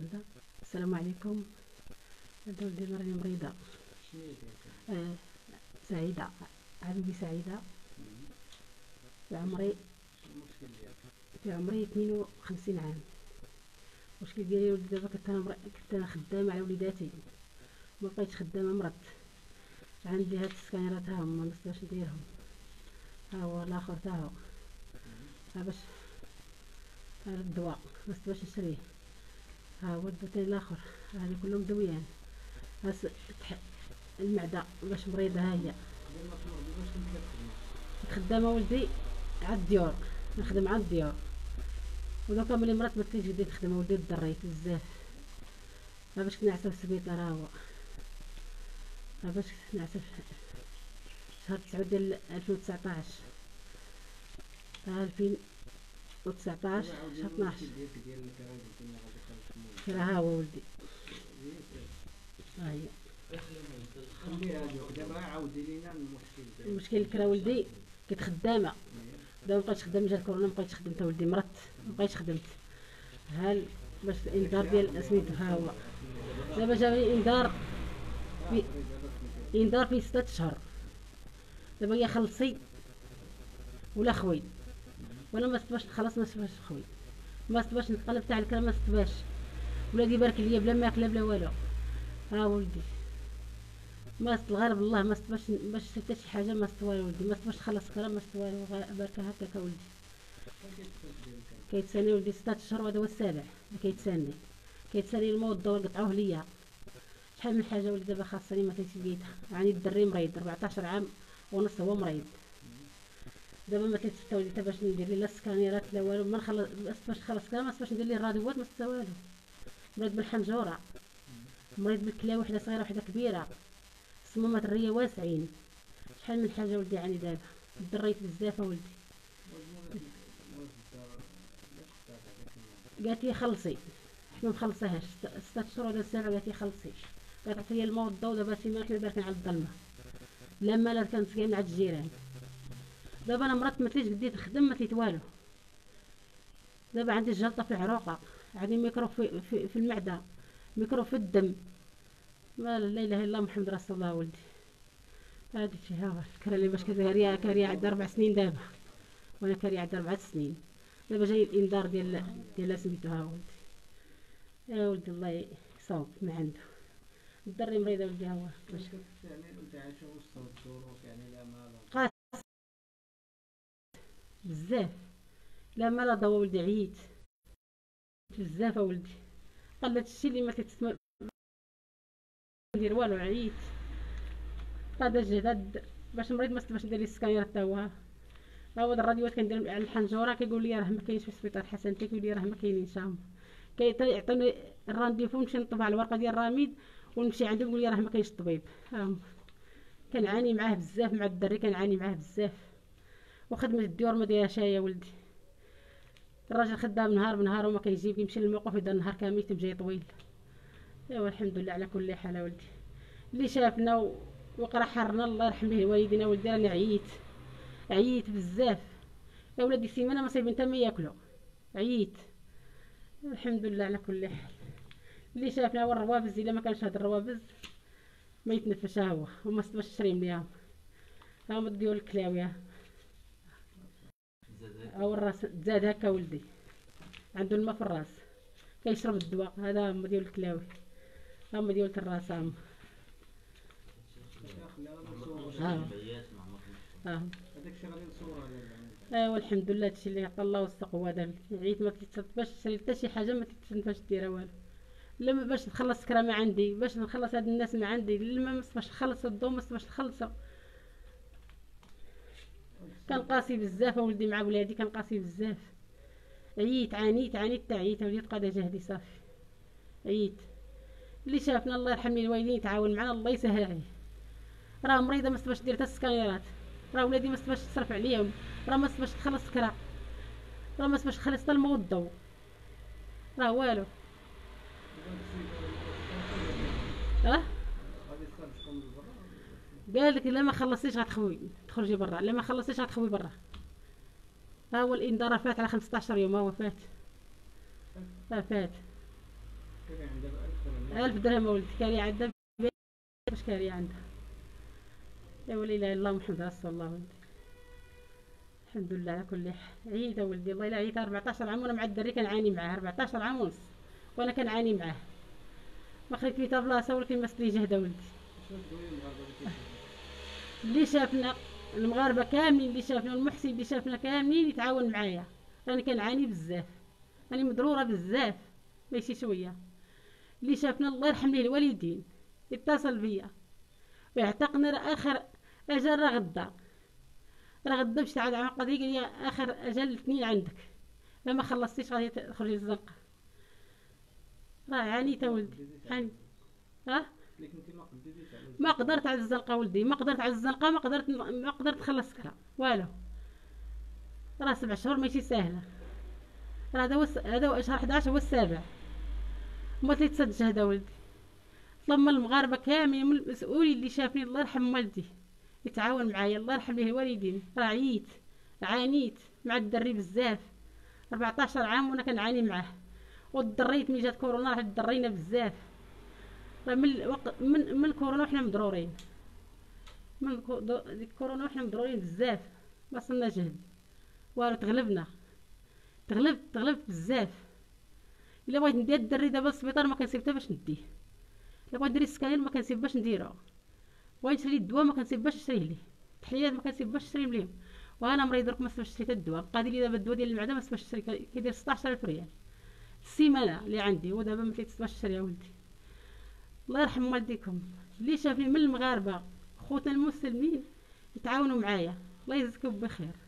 هذا. السلام عليكم. هذا ولدي مريم مريضه سعيده، عندي سعيده في عمري 52 عام. المشكل ديالي ولدي دابا كنت انا خدامه على وليداتي، ما بقيتش خدامه، مرض. عندي هاد السكانيرات ها هما، ما نقدرش نديرهم، ها هو الاخر تا هو، ها باش هذا الدواء ما نقدرش نشريه، ها هو الدوتين الاخر، هادي كلهم دويان، ها المعده باش مريضه، ها هي خدامه ولدي عاد الديور، نخدم عاد الديور. ودوكا ملي مرات ما كنتش بديت نخدم ولدي تضريت بزاف، ها باش كنعسى في السبيطار، ها هو ها باش كنعسى شهر 9 ديال 2019، ها 2019 شهر 12 كرا، ها هو ولدي ها هي. دابا عاودي لينا المشكل كرا ولدي، كنت خدامه دابا مبقيتش خدام، جات كورونا مبقيتش خدام، تا ولدي مرض مبقيتش خدمت. ها باش الانذار ديال سميتو، ها هو دابا جابلي انذار في 6 أشهر. دابا يا خلصي ولا خوي، وانا ما استباش نخلص، ما استباش خوي، ما استباش نتقلب تاع الكرا، ما استباش ولادي بارك ليا بلا ماكله بلا والو. ها ولدي ما استغرب الله، ما استباش باش حتى شي حاجه، ما استوى ولدي، ما استباش خلص كرا، ما استوى بركه هكاك ولدي. كيتساني ولدي 6 أشهر، وهذا هو السابع كيتساني الموت، الدواء قطعوه ليا، شحال من حاجه ولدي دابا خاصني ما تيتبيتها. يعني الدري مريض 14 عام ونص هو مريض، دابا ما تيتفتى ولدي حتى باش ندير ليه لا السكانيرات لا والو، ما استباش نخلص كرا، ما استباش ندير ليه الرادوات، ما استوى والو. مريض بالحنجوره، مريض بالكلى، وحده صغيره وحده كبيره، صمامات الريه واسعين، شحال من حاجه ولدي. يعني دابا دريت بزاف ولدي، قالت لي خلصي، حنا مخلصاهاش 6 أشهر ولا 7، قالت لي خلصي، قالت لي الماء والضو. دابا تما حنا باركين على الظلمه، لا ما لا كنتسقينا عند الجيران. دابا انا مرات متليش بديت نخدم، متليت والو. دابا عندي جلطه في العروقه، عندي ميكروب في المعده، ميكروب في الدم، ما لا اله الا الله محمد رسول الله ولدي. هادي ها الكرا اللي باش كتهريا كاريا عندها 4 سنين دابا، وانا كاريا عندها 4 سنين. دابا جاي الانذار ديال سميتو، ها ولدي يا ولدي الله يصوب ما عنده. الدري مريضه ولدي، ها هو باش قاس بزاف، لا ما لا ضوا ولدي، عييت بزاف ولدي، قلت الشي اللي ما كتسمى ندير والو، عييت قاد الجهد باش مريض، ما استباش ندير ليه السكانير حتى هو. ها هو الراديوات كندير على الحنجره، كيقول لي راه ما كاينش في السبيطار حسن، كيقول لي راه ما كاينينش، هما كيعطيني الرانديفو، نمشي نطبع الورقه ديال الرميد ونمشي عنده، يقول لي راه ما كاينش الطبيب. ها كنعاني معاه بزاف، مع الدري كنعاني معاه بزاف، وخدمه الديور ما دايرهاش يا ولدي. الراجل خدام نهار بنهار وما كيجيب، يمشي للموقف يدير نهار كامل تمجي طويل. ايوا الحمد لله على كل حال ولدي، اللي شافنا وقرا حرنا الله يرحم به والدينا ولدي. راني عييت بزاف يا ولادي، السيمانه ما صايبين حتى ما ياكلوا، عييت. الحمد لله على كل حال، اللي شافنا. والروابز الا ما كانش هاد الروابز ما يتنفش، ها هو وما استباش تشري منيهم، ها هما ديال الكلاويه، ها هو الراس تزاد هكا ولدي، عنده الماء في الراس كيشرب الدواء، هذا هما ديال الكلاوي، هما ديال الراس، هما هذاك الشيء غادي نصورها. ايوا الحمد لله، هادشي اللي عطا الله وصق هو هذا. عييت ما كتتصدفش تشري حتى شي حاجه، ما كتتصدفش ديرها والو، لا باش نخلص كرا ما عندي، باش نخلص هاد الناس ما عندي، ما مصباش نخلص الضو، ما مصباش نخلصو. كنقاسي بزاف ولدي مع ولادي، كنقاسي بزاف، عييت عانيت تا عييت وليت، قاد جهدي صافي، عييت. اللي شافنا الله يرحم لي الوالدين، يتعاون معنا الله يسهل عليه. راه مريضه ما استباش دير حتى السكانيرات، راه ولادي ما استباش تصرف عليهم، راه ما استباش تخلص كرا، راه ما استباش تخلص حتى الماء والضو، راه والو. قال لك لا ما خلصتيش غتخوي، تخرجي برا، لا ما خلصتيش غتخوي برا. ها هو الانذار فات على 15 يوم، ها هو فات 1000 درهم ولد كاري عندها واش كاري عندها. لا ولا اله الا الله محمد رسول الله ولدي. الحمد لله على كل حال. عيده ولدي الله الا عيده 14 عام وانا مع الدري كنعاني معاه 14 عام ونص وانا كنعاني معاه ما خليت لي تا بلاصه ولكن ما سدي جهده ولدي. اللي شافنا المغاربه كاملين اللي شافنا المحسن اللي شافنا كاملين يتعاون معايا. راني كنعاني بزاف راني مضروره بزاف ماشي شويه. اللي شافنا الله يرحم ليه الوالدين اتصل بيا ويعتقنا راه اخر اجل راه غدا باش تعاد على قضيه. قال لي اخر اجل الاثنين عندك لما خلصتيش غادي تخرجي الزنقه. راه عانيت ولدي عانيت. ها لكن انت ما قدرتيش على ما قدرت على الزنقه ولدي ما قدرت على الزنقه ما قدرت نخلص كلها والو. راه 7 شهور ماشي ساهله. راه هذا هو شهر 11 هو السابع ما تيتصد جهد ولدي. طلب من المغاربه كاملين من المسؤولين اللي شافني الله يرحم والدي يتعاون معايا الله يرحم ليه الوالدين. راه عانيت مع الدري بزاف 14 عام وانا كنعاني معاه. وتضريت من جات كورونا راه تضرينا بزاف. راه من كورونا وحنا مضرورين ديك كورونا وحنا مضرورين بزاف ما صلنا جهد والو. تغلبت بزاف. الا بغيت ندير الدري دابا للسبيطار ما كنسيب حتى باش نديه. الا بغيت ندير السكانير ما كنسيب باش نديرو. بغيت نشري الدواء ما كنسيب باش نشريه ليه. التحليلات ما كنسيب باش نشريهم ليهم. وانا مريض درك ما سباش نشري حتى الدواء. قادي لي دابا الدواء ديال المعده ما سباش نشري كيدير 16000 ريال السيمانه اللي عندي ودابا ما كيتسباش نشري. ولدي الله يرحم والديكم اللي شافني من المغاربه خوتنا المسلمين يتعاونوا معايا الله يجزيكم بخير.